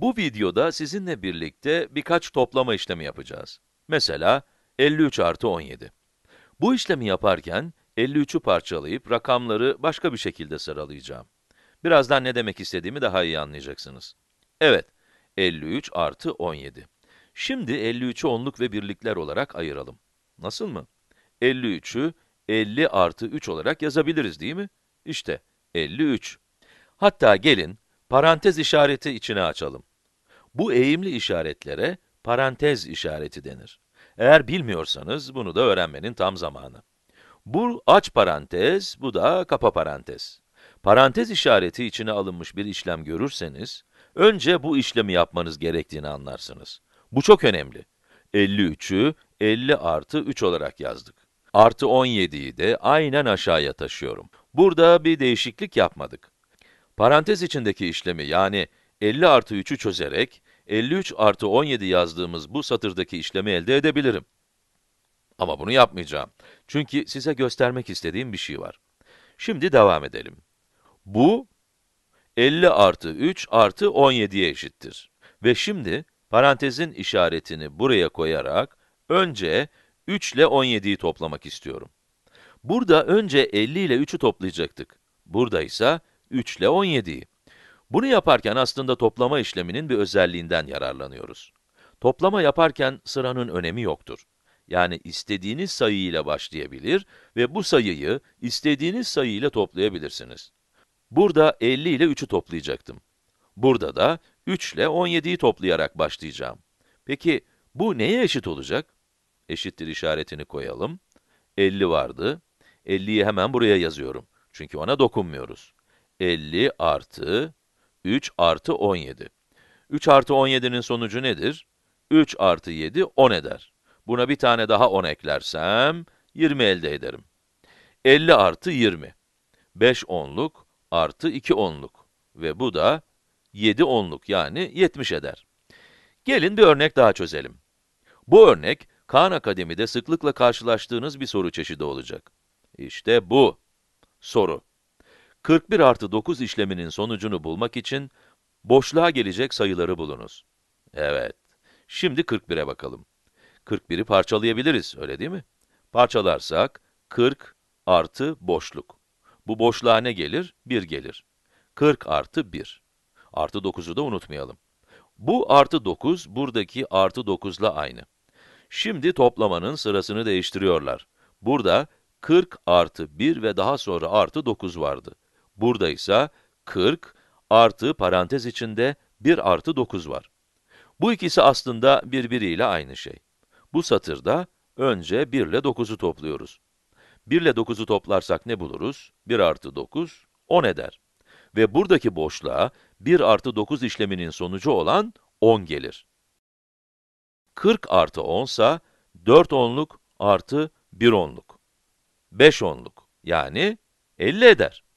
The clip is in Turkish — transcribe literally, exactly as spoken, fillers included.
Bu videoda sizinle birlikte birkaç toplama işlemi yapacağız. Mesela elli üç artı on yedi. Bu işlemi yaparken elli üçü parçalayıp rakamları başka bir şekilde sıralayacağım. Birazdan ne demek istediğimi daha iyi anlayacaksınız. Evet, elli üç artı on yedi. Şimdi elli üçü onluk ve birlikler olarak ayıralım. Nasıl mı? elli üçü elli artı üç olarak yazabiliriz değil mi? İşte elli üç. Hatta gelin parantez işareti içine açalım. Bu eğimli işaretlere parantez işareti denir. Eğer bilmiyorsanız bunu da öğrenmenin tam zamanı. Bu aç parantez, bu da kapa parantez. Parantez işareti içine alınmış bir işlem görürseniz, önce bu işlemi yapmanız gerektiğini anlarsınız. Bu çok önemli. elli üçü elli artı üç olarak yazdık. Artı on yediyi de aynen aşağıya taşıyorum. Burada bir değişiklik yapmadık. Parantez içindeki işlemi, yani elli artı üçü çözerek, elli üç artı on yedi yazdığımız bu satırdaki işlemi elde edebilirim. Ama bunu yapmayacağım. Çünkü size göstermek istediğim bir şey var. Şimdi devam edelim. Bu, elli artı üç artı on yediye eşittir. Ve şimdi, parantezin işaretini buraya koyarak, önce üç ile on yediyi toplamak istiyorum. Burada önce elli ile üçü toplayacaktık. Burada ise üç ile on yediyi. Bunu yaparken aslında toplama işleminin bir özelliğinden yararlanıyoruz. Toplama yaparken sıranın önemi yoktur. Yani istediğiniz sayı ile başlayabilir ve bu sayıyı istediğiniz sayı ile toplayabilirsiniz. Burada elli ile üçü toplayacaktım. Burada da üç ile on yediyi toplayarak başlayacağım. Peki bu neye eşit olacak? Eşittir işaretini koyalım. elli vardı. elliyi hemen buraya yazıyorum. Çünkü ona dokunmuyoruz. elli artı üç artı on yedi. üç artı on yedi'nin sonucu nedir? üç artı yedi, on eder. Buna bir tane daha on eklersem, yirmi elde ederim. elli artı yirmi. beş onluk artı iki onluk. Ve bu da yedi onluk, yani yetmiş eder. Gelin bir örnek daha çözelim. Bu örnek, Khan Akademi'de sıklıkla karşılaştığınız bir soru çeşidi olacak. İşte bu soru. kırk bir artı dokuz işleminin sonucunu bulmak için boşluğa gelecek sayıları bulunuz. Evet, şimdi kırk bir'e bakalım. kırk bir'i parçalayabiliriz, öyle değil mi? Parçalarsak, kırk artı boşluk. Bu boşluğa ne gelir? bir gelir. kırk artı bir. Artı dokuzu da unutmayalım. Bu artı dokuz, buradaki artı dokuz'la aynı. Şimdi toplamanın sırasını değiştiriyorlar. Burada kırk artı bir ve daha sonra artı dokuz vardı. Burada ise kırk artı parantez içinde bir artı dokuz var. Bu ikisi aslında birbiriyle aynı şey. Bu satırda önce bir ile dokuz'u topluyoruz. bir ile dokuz'u toplarsak ne buluruz? bir artı dokuz, on eder. Ve buradaki boşluğa bir artı dokuz işleminin sonucu olan on gelir. kırk artı on ise dört onluk artı bir onluk. beş onluk, yani elli eder.